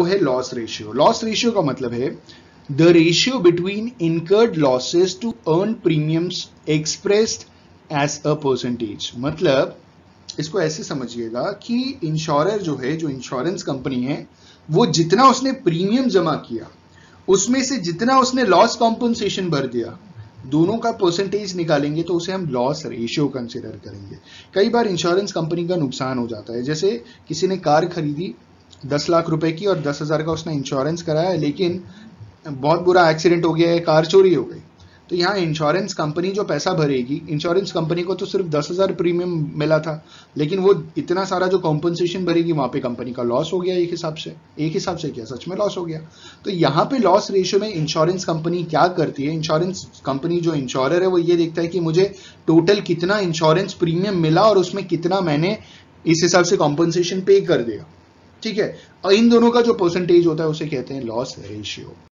वो है loss ratio. Loss ratio का मतलब है the ratio between incurred losses to earn premiums expressed as a percentage. मतलब इसको ऐसे समझिएगा कि इंश्योरर जो है, जो इंश्योरेंस कंपनी है, वो जितना उसने प्रीमियम जमा किया उसमें से जितना उसने लॉस कॉम्पनसेशन भर दिया, दोनों का परसेंटेज निकालेंगे तो उसे हम लॉस रेशियो कंसिडर करेंगे। कई बार इंश्योरेंस कंपनी का नुकसान हो जाता है, जैसे किसी ने कार खरीदी 10 लाख रुपए की और 10,000 का उसने इंश्योरेंस कराया, लेकिन बहुत बुरा एक्सीडेंट हो गया है, कार चोरी हो गई, तो यहाँ इंश्योरेंस कंपनी जो पैसा भरेगी, इंश्योरेंस कंपनी को तो सिर्फ 10,000 प्रीमियम मिला था, लेकिन वो इतना सारा जो कॉम्पनसेशन भरेगी वहाँ पे कंपनी का लॉस हो गया। एक हिसाब से क्या सच में लॉस हो गया। तो यहाँ पे लॉस रेशियो में इंश्योरेंस कंपनी क्या करती है, इंश्योरेंस कंपनी जो इंश्योरर है वो ये देखता है कि मुझे टोटल कितना इंश्योरेंस प्रीमियम मिला और उसमें कितना मैंने इस हिसाब से कॉम्पनसेशन पे कर दिया। ठीक है, और इन दोनों का जो परसेंटेज होता है उसे कहते हैं लॉस रेशियो।